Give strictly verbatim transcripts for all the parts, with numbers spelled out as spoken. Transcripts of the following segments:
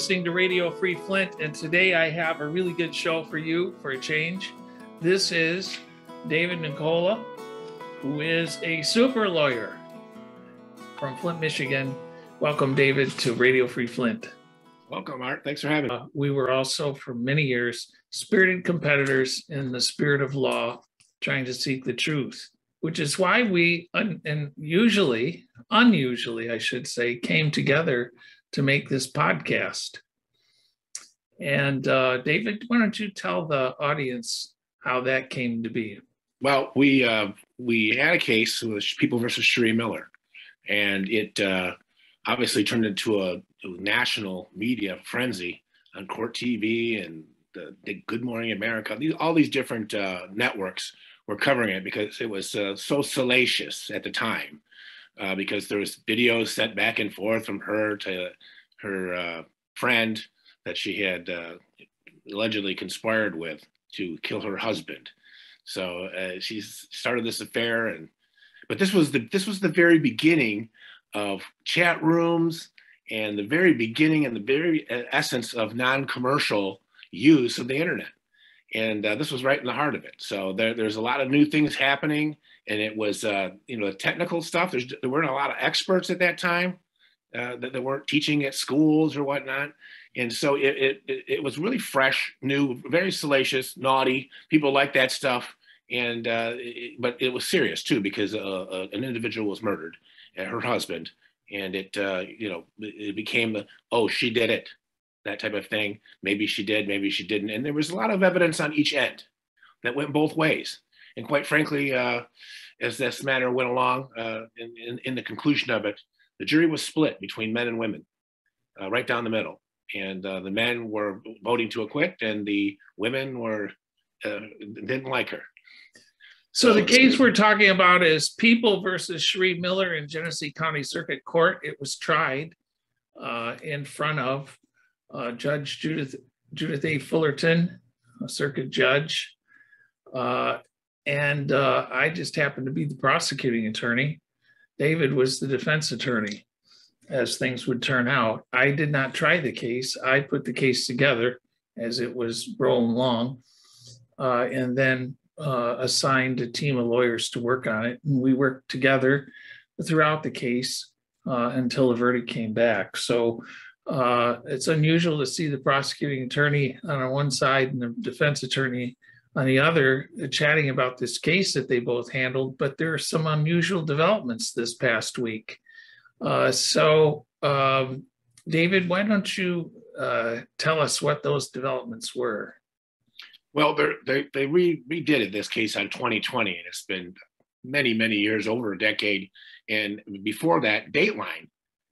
listening to Radio Free Flint, and today I have a really good show for you for a change. This is David Nickola, who is a super lawyer from Flint, Michigan. Welcome, David, to Radio Free Flint. Welcome, Art. Thanks for having me. Uh, we were also, for many years, spirited competitors in the spirit of law, trying to seek the truth, which is why we, un- and usually, unusually, I should say, came together to make this podcast. And uh, David, why don't you tell the audience how that came to be? Well, we uh, we had a case with People versus Sheree Miller, and it uh, obviously turned into a, a national media frenzy on Court T V and the, the Good Morning America. These, all these different uh, networks were covering it because it was uh, so salacious at the time. Uh, because there was videos sent back and forth from her to her uh, friend that she had uh, allegedly conspired with to kill her husband. So uh, she started this affair, and but this was the this was the very beginning of chat rooms and the very beginning and the very essence of non-commercial use of the internet. And uh, this was right in the heart of it. So there, there's a lot of new things happening. And it was, uh, you know, the technical stuff. There's, there weren't a lot of experts at that time uh, that, that weren't teaching at schools or whatnot. And so it, it it was really fresh, new, very salacious, naughty. People like that stuff. And uh, it, but it was serious, too, because uh, uh, an individual was murdered, uh, her husband. And it, uh, you know, it became, the, oh, she did it, that type of thing. Maybe she did, maybe she didn't. And there was a lot of evidence on each end that went both ways. And quite frankly, uh, as this matter went along, uh, in, in, in the conclusion of it, the jury was split between men and women, uh, right down the middle. And uh, the men were voting to acquit, and the women were uh, didn't like her. So the case we're talking about is People versus Sheree Miller in Genesee County Circuit Court. It was tried uh, in front of uh, Judge Judith Judith A. Fullerton, a circuit judge. Uh, And uh, I just happened to be the prosecuting attorney. David was the defense attorney, as things would turn out. I did not try the case. I put the case together as it was rolling along, uh, and then uh, assigned a team of lawyers to work on it. And we worked together throughout the case uh, until the verdict came back. So uh, it's unusual to see the prosecuting attorney on one side and the defense attorney on the other, chatting about this case that they both handled, but there are some unusual developments this past week. Uh, so, um, David, why don't you uh, tell us what those developments were? Well, they they re- redid this case on twenty twenty, and it's been many, many years, over a decade. And before that, Dateline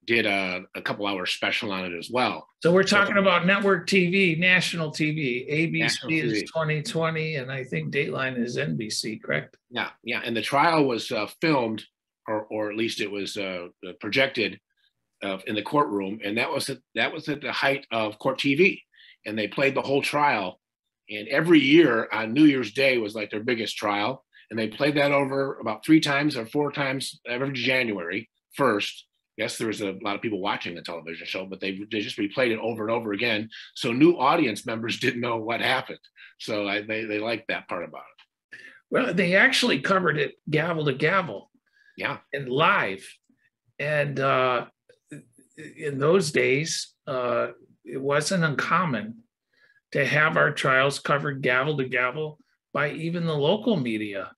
did a, a couple hours special on it as well. So we're talking so, about network T V, national T V. A B C national T V is twenty twenty, and I think Dateline is N B C, correct? Yeah, yeah. And the trial was uh, filmed, or or at least it was uh, projected uh, in the courtroom, and that was at, that was at the height of Court T V, and they played the whole trial. And every year on New Year's Day was like their biggest trial, and they played that over about three times or four times every January first. Yes, there was a lot of people watching the television show, but they, they just replayed it over and over again. So new audience members didn't know what happened. So I, they, they liked that part about it. Well, they actually covered it gavel to gavel. Yeah. And live. And uh, in those days, uh, it wasn't uncommon to have our trials covered gavel to gavel by even the local media.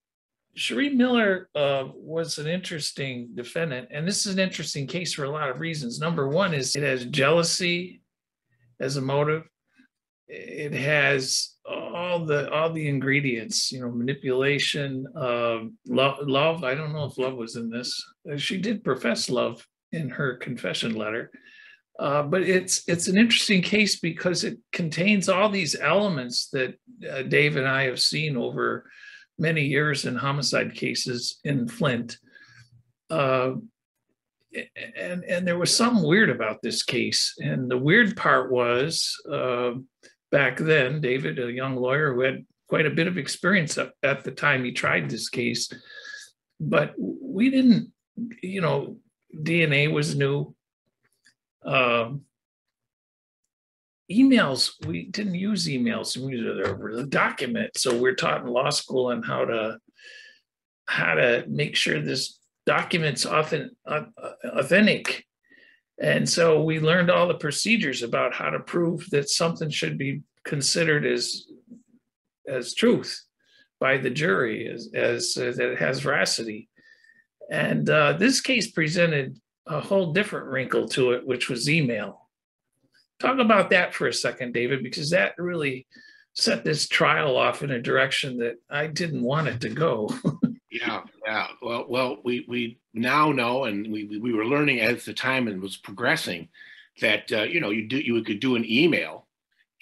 Sheree Miller uh, was an interesting defendant, and this is an interesting case for a lot of reasons. Number one is it has jealousy as a motive. It has all the all the ingredients, you know, manipulation, uh, love, love. I don't know if love was in this. She did profess love in her confession letter, uh, but it's it's an interesting case because it contains all these elements that uh, Dave and I have seen over many years in homicide cases in Flint. Uh, and, and there was something weird about this case. And the weird part was, uh, back then, David, a young lawyer who had quite a bit of experience at the time he tried this case, but we didn't, you know, D N A was new. Um, emails, we didn't use emails, we used the document. So we're taught in law school on how to how to make sure this document's often uh, authentic. And so we learned all the procedures about how to prove that something should be considered as as truth by the jury, as, as uh, that it has veracity. And uh, this case presented a whole different wrinkle to it, which was email. Talk about that for a second, David, because that really set this trial off in a direction that I didn't want it to go. yeah, yeah. Well, well, we we now know, and we we were learning as the time and was progressing, that uh, you know you do you could do an email,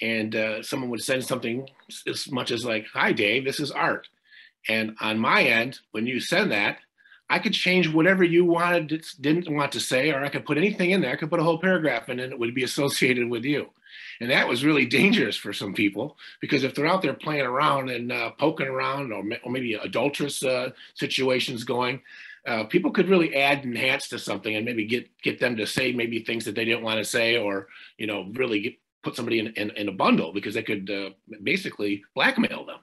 and uh, someone would send something as much as like, "Hi, Dave, this is Art," and on my end, when you send that, I could change whatever you wanted, didn't want to say, or I could put anything in there. I could put a whole paragraph in and it would be associated with you. And that was really dangerous for some people, because if they're out there playing around and uh, poking around, or, or maybe adulterous uh, situations going, uh, people could really add and enhance to something and maybe get, get them to say maybe things that they didn't want to say, or, you know, really get, put somebody in, in, in a bundle, because they could uh, basically blackmail them.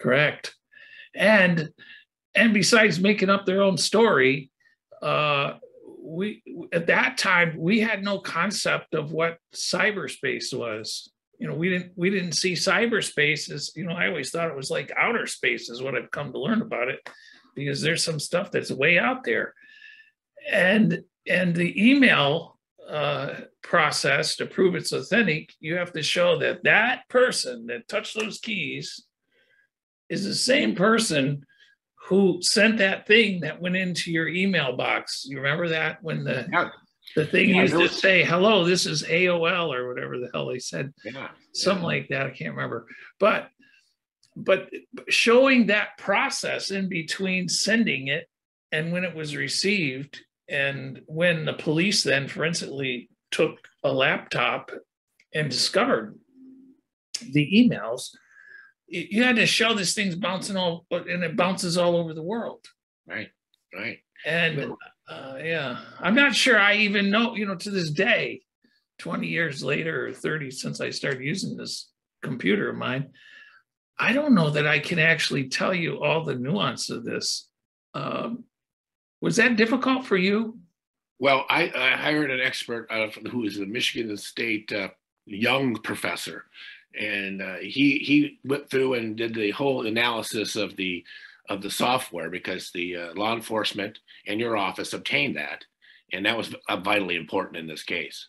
Correct. And And besides making up their own story, uh, we at that time we had no concept of what cyberspace was. You know, we didn't we didn't see cyberspace as, you know, I always thought it was like outer space is what I've come to learn about it, because there's some stuff that's way out there. And and the email uh, process, to prove it's authentic, you have to show that that person that touched those keys is the same person who sent that thing that went into your email box. You remember that, when the yeah. the thing yeah, used to say, "Hello, this is A O L," or whatever the hell they said, yeah. something yeah. like that. I can't remember. But but showing that process in between sending it and when it was received, and when the police then forensically took a laptop and discovered the emails, you had to show this thing's bouncing all, and it bounces all over the world. Right, right. And uh, yeah, I'm not sure I even know, you know, to this day, twenty years later, or thirty since I started using this computer of mine, I don't know that I can actually tell you all the nuance of this. Um, was that difficult for you? Well, I, I hired an expert uh, who is a Michigan State uh, Young professor. And uh, he he went through and did the whole analysis of the of the software, because the uh, law enforcement and your office obtained that, and that was vitally important in this case.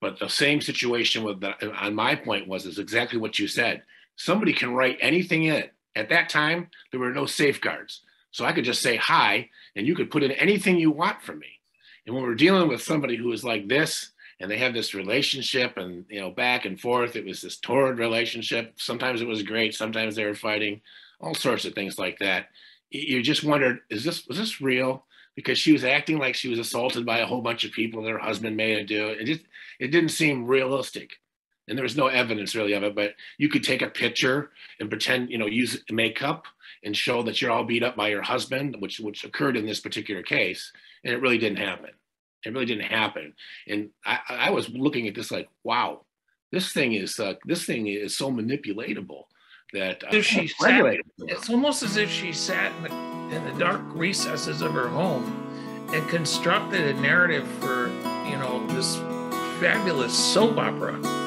But the same situation with the, on my point was is exactly what you said. Somebody can write anything in. At that time, there were no safeguards, so I could just say hi, and you could put in anything you want from me. And when we're dealing with somebody who is like this, and they have this relationship, and you know, back and forth, it was this torrid relationship. Sometimes it was great, sometimes they were fighting, all sorts of things like that. You just wondered, is this was this real? Because she was acting like she was assaulted by a whole bunch of people that her husband made her do. It just it didn't seem realistic, and there was no evidence really of it. But you could take a picture and pretend, you know, use makeup and show that you're all beat up by your husband, which which occurred in this particular case, and it really didn't happen. It really didn't happen. And I, I was looking at this like, wow, this thing is uh, this thing is so manipulatable that uh, if she sat, it's almost as if she sat in the, in the dark recesses of her home and constructed a narrative for, you know, this fabulous soap opera.